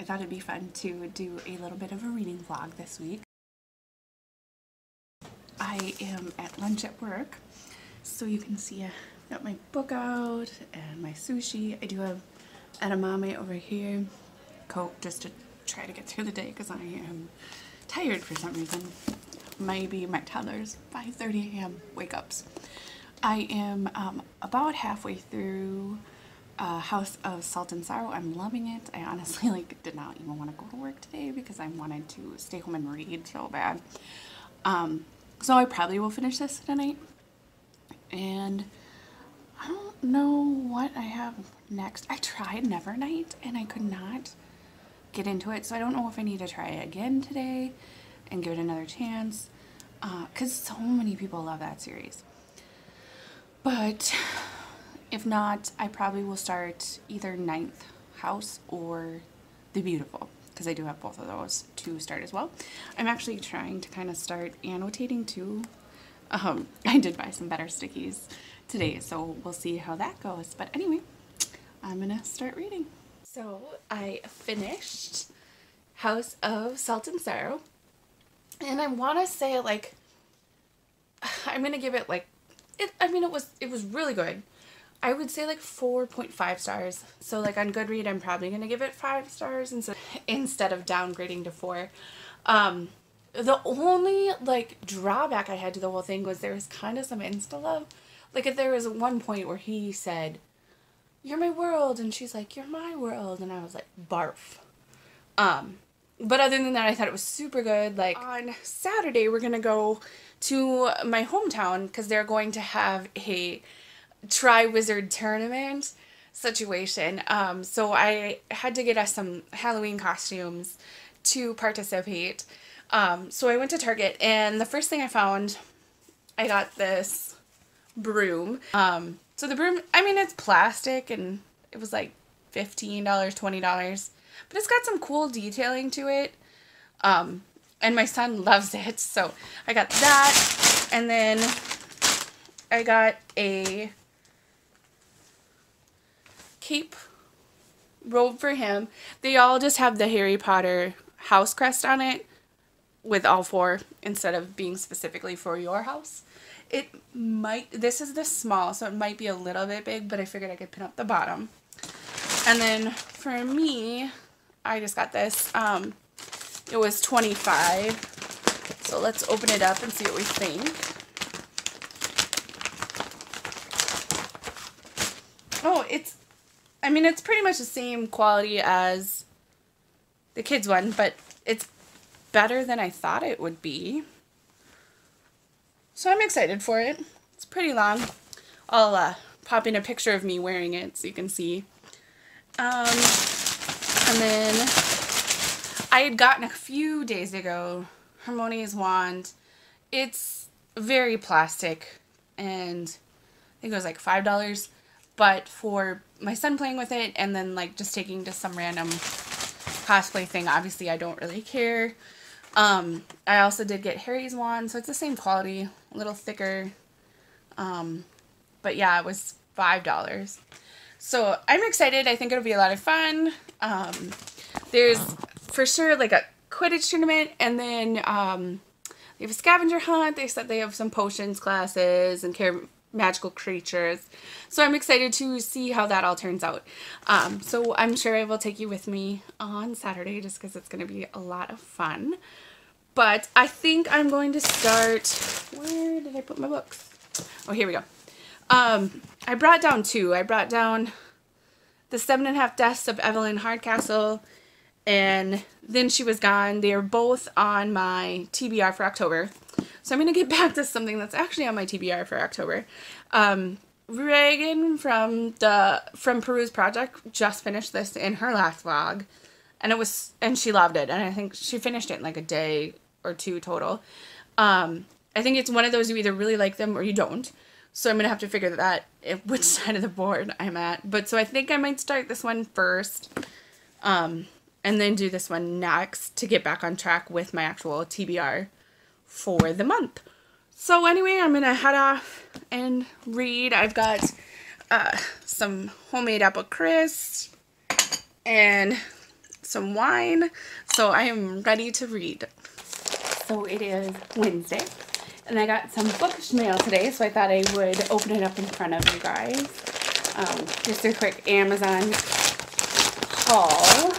I thought it'd be fun to do a little bit of a reading vlog this week. I am at lunch at work, so you can see I got my book out and my sushi. I do have edamame over here, Coke, just to try to get through the day because I am tired for some reason. Maybe my toddler's 5:30 a.m. wake-ups. I am about halfway through House of Salt and Sorrow. I'm loving it. I honestly did not even want to go to work today because I wanted to stay home and read so bad. So I probably will finish this tonight. And I don't know what I have next. I tried Nevernight and I could not get into it, so I don't know if I need to try it again today and give it another chance, because so many people love that series. But if not, I probably will start either Ninth House or The Beautiful, because I do have both of those to start as well. I'm actually trying to kind of start annotating too. I did buy some better stickies today, so we'll see how that goes. But anyway, I'm gonna start reading. So I finished House of Salt and Sorrow, and I want to say, I'm gonna give it it was really good. I would say 4.5 stars. So on Goodreads, I'm probably gonna give it 5 stars instead of downgrading to 4. The only drawback I had to the whole thing was there was kind of some insta love. If there was one point where he said, "You're my world," and she's like, "You're my world," and I was like, barf. But other than that, I thought it was super good. On Saturday, we're gonna go to my hometown because they're going to have a Tri-Wizard Tournament situation. So I had to get us some Halloween costumes to participate. So I went to Target, and the first thing I found, I got this broom. So the broom, it's plastic, and it was $15, $20. But it's got some cool detailing to it, and my son loves it, so I got that. And then I got a cape robe for him. They all just have the Harry Potter house crest on it with all four instead of being specifically for your house. This is the small, so it might be a little bit big, but I figured I could pin up the bottom. And then for me, I just got this. It was $25, so let's open it up and see what we think. Oh, it's pretty much the same quality as the kids one, but it's better than I thought it would be. So I'm excited for it. It's pretty long. I'll pop in a picture of me wearing it so you can see. And then I had gotten a few days ago Hermione's wand. It's very plastic, and I think it was $5. But for my son playing with it and then just taking to some random cosplay thing, obviously I don't really care. I also did get Harry's wand, so it's the same quality, a little thicker. But yeah, it was $5. So I'm excited. I think it'll be a lot of fun. There's for sure a Quidditch tournament, and then they have a scavenger hunt. They said they have some potions classes and magical creatures, so I'm excited to see how that all turns out. So I'm sure I will take you with me on Saturday just because it's going to be a lot of fun. But I think I'm going to start, where did I put my books? Oh, here we go. I brought down two. I brought down The Seven and a Half Deaths of Evelyn Hardcastle and Then She Was Gone. They are both on my TBR for October. So I'm going to get back to something that's actually on my TBR for October. Reagan from Peru's Project just finished this in her last vlog, and she loved it, and I think she finished it in a day or two total. I think it's one of those, you either really like them or you don't. So I'm going to have to figure that out, which side of the board I'm at. But so I think I might start this one first, and then do this one next to get back on track with my actual TBR for the month. So anyway, I'm gonna head off and read. I've got some homemade apple crisp and some wine, so I am ready to read. So it is Wednesday, and I got some bookish mail today, so I thought I would open it up in front of you guys. Just a quick Amazon haul.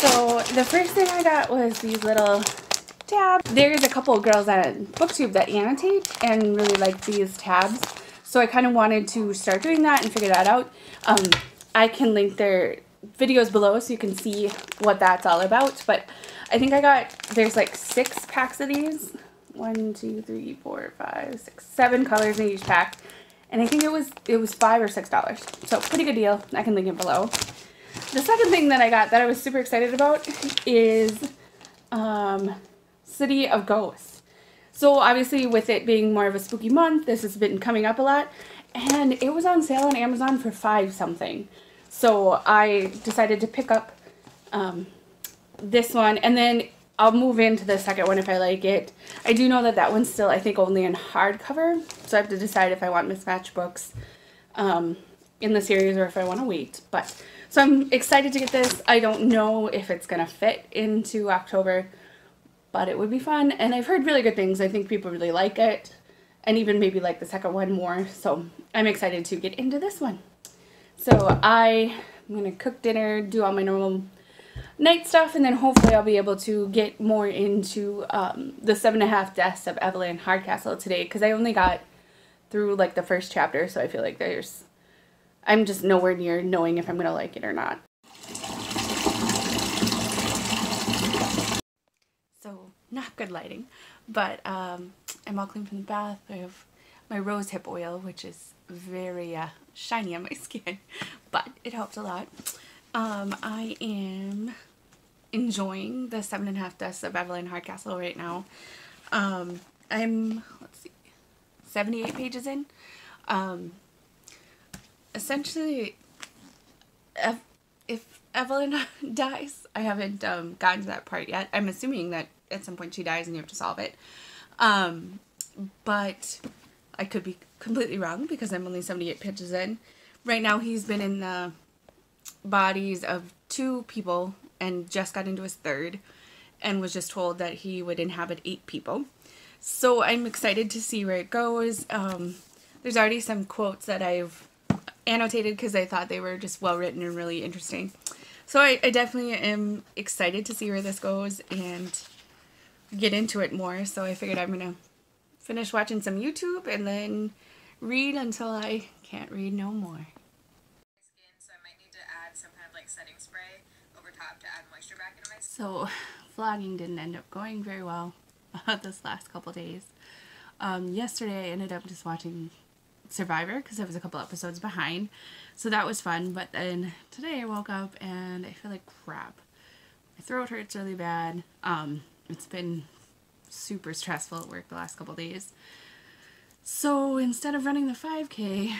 So the first thing I got was these little tabs. There's a couple of girls on BookTube that annotate and really like these tabs, so I kind of wanted to start doing that and figure that out. I can link their videos below so you can see what that's all about, but I think I got, there's like 6 packs of these. 7 colors in each pack, and I think it was $5 or $6, so pretty good deal. I can link it below. The second thing that I got that I was super excited about is City of Ghosts. So obviously with it being more of a spooky month, this has been coming up a lot, and it was on sale on Amazon for $5 something. So I decided to pick up this one, and then I'll move into the second one if I like it. I do know that that one's still, I think, only in hardcover, so I have to decide if I want mismatched books in the series or if I want to wait. But so I'm excited to get this. I don't know if it's going to fit into October, but it would be fun, and I've heard really good things. I think people really like it, and even maybe like the second one more, so I'm excited to get into this one. So I'm going to cook dinner, do all my normal night stuff, and then hopefully I'll be able to get more into The 7.5 Deaths of Evelyn Hardcastle today, because I only got through like the first chapter, so I feel like I'm just nowhere near knowing if I'm going to like it or not. So, not good lighting, but I'm all clean from the bath. I have my rosehip oil, which is very shiny on my skin, but it helped a lot. I am enjoying The 7.5 Deaths of Evelyn Hardcastle right now. I'm, let's see, 78 pages in. Essentially, if Evelyn dies, I haven't gotten to that part yet. I'm assuming that at some point she dies and you have to solve it. But I could be completely wrong because I'm only 78 pages in. Right now he's been in the bodies of 2 people and just got into his 3rd and was just told that he would inhabit 8 people. So I'm excited to see where it goes. There's already some quotes that I've annotated because I thought they were just well written and really interesting. So I definitely am excited to see where this goes and get into it more. So I figured I'm going to finish watching some YouTube and then read until I can't read no more. So I might need to add some kind of like setting spray over top to add moisture back into my skin. So vlogging didn't end up going very well this last couple days. Yesterday I ended up just watching Survivor because I was a couple episodes behind, so that was fun. But then today I woke up and I feel like crap. My throat hurts really bad. It's been super stressful at work the last couple days. So instead of running the 5K,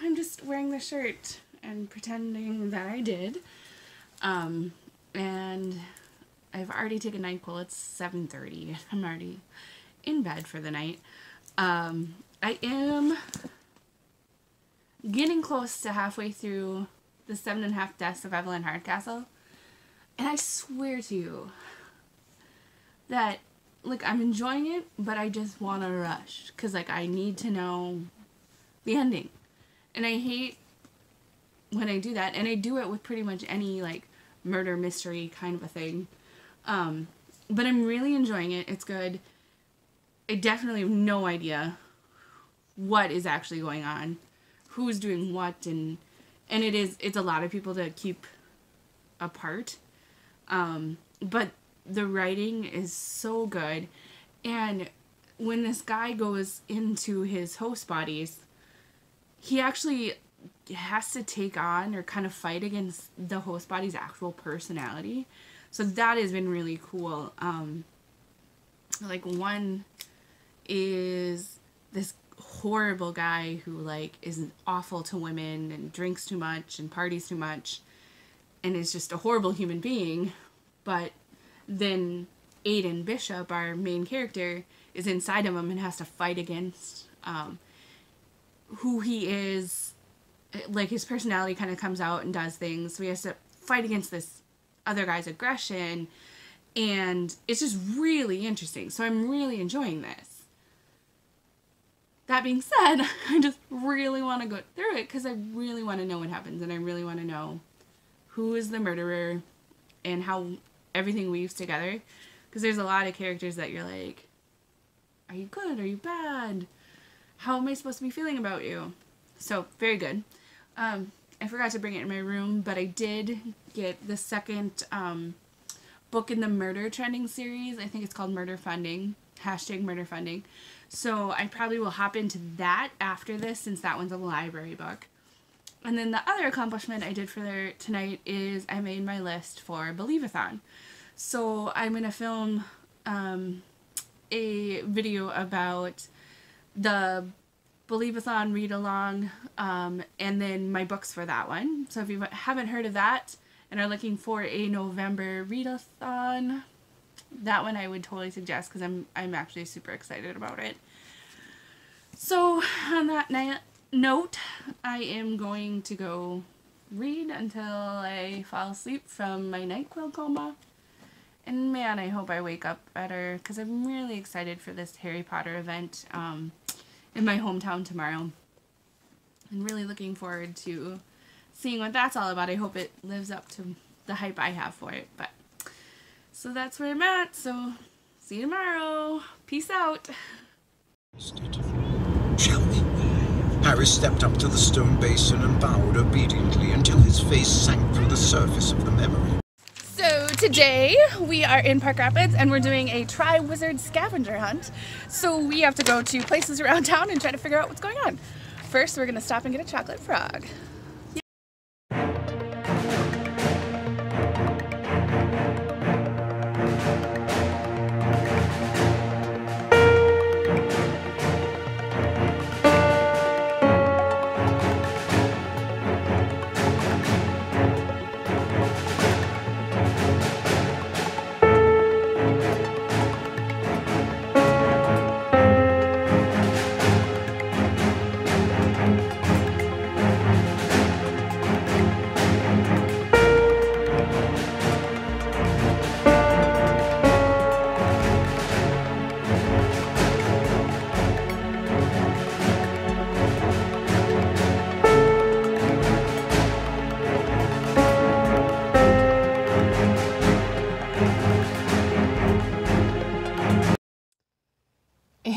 I'm just wearing the shirt and pretending that I did. And I've already taken NyQuil. It's 7:30. I'm already in bed for the night. I am getting close to halfway through The 7.5 Deaths of Evelyn Hardcastle. And I swear to you that, like, I'm enjoying it, but I just want to rush because, like, I need to know the ending. And I hate when I do that, and I do it with pretty much any, like, murder mystery kind of a thing. But I'm really enjoying it. It's good. I definitely have no idea what is actually going on, who's doing what, and it's a lot of people to keep apart. But the writing is so good, and when this guy goes into his host bodies, he actually has to take on or kind of fight against the host body's actual personality, so that has been really cool. Like, one is this horrible guy who, like, is awful to women and drinks too much and parties too much and is just a horrible human being, but then Aiden Bishop, our main character, is inside of him and has to fight against who he is like, his personality kind of comes out and does things. So he has to fight against this other guy's aggression. And it's just really interesting. So I'm really enjoying this. That being said, I just really want to go through it because I really want to know what happens. And I really want to know who is the murderer and how everything weaves together. Because there's a lot of characters that you're like, are you good? Are you bad? How am I supposed to be feeling about you? So, very good. I forgot to bring it in my room, but I did get the second book in the Murder Trending series. I think it's called Murder Funding. #Murder Funding. So I probably will hop into that after this, since that one's a library book. And then the other accomplishment I did for tonight is I made my list for Believe-A-Thon. So I'm going to film a video about the Believe-A-Thon read-along and then my books for that one. So if you haven't heard of that and are looking for a November read-a-thon, that one I would totally suggest because I'm actually super excited about it. So on that note, I am going to go read until I fall asleep from my NyQuil coma. And man, I hope I wake up better because I'm really excited for this Harry Potter event in my hometown tomorrow. I'm really looking forward to seeing what that's all about. I hope it lives up to the hype I have for it. But so that's where I'm at. So see you tomorrow. Peace out. Shall we? Harry stepped up to the stone basin and bowed obediently until his face sank through the surface of the memory. So today we are in Park Rapids and we're doing a Tri-Wizard scavenger hunt. So we have to go to places around town and try to figure out what's going on. First, we're going to stop and get a chocolate frog.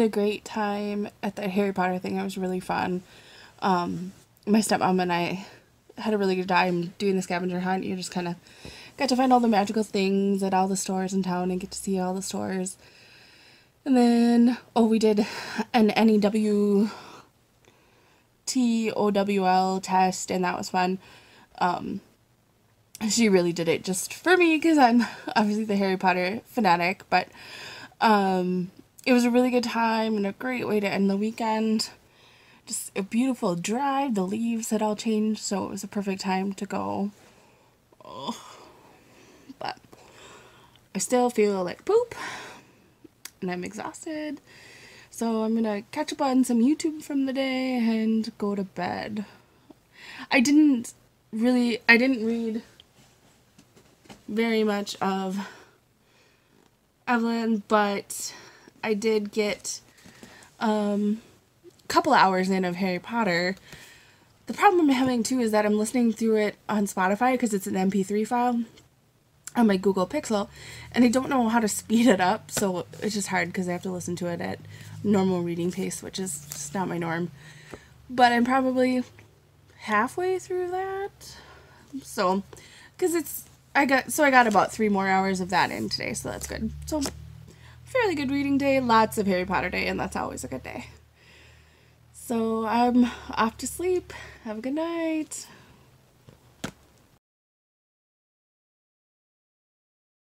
A great time at the Harry Potter thing. It was really fun. My stepmom and I had a really good time doing the scavenger hunt. You just kind of got to find all the magical things at all the stores in town and get to see all the stores. And then, oh, we did an N-E-W-T-O-W-L test, and that was fun. She really did it just for me because I'm obviously the Harry Potter fanatic, but it was a really good time and a great way to end the weekend. Just a beautiful drive. The leaves had all changed, so it was a perfect time to go. Oh. But I still feel like poop, and I'm exhausted. So I'm going to catch up on some YouTube from the day and go to bed. I didn't read very much of Evelyn, but I did get a couple hours in of Harry Potter. The problem I'm having too is that I'm listening through it on Spotify because it's an MP3 file on my Google Pixel, and I don't know how to speed it up, so it's just hard because I have to listen to it at normal reading pace, which is just not my norm. But I'm probably halfway through that, so because I got about 3 more hours of that in today, so that's good. So. Fairly good reading day, lots of Harry Potter day, and that's always a good day. So I'm off to sleep. Have a good night.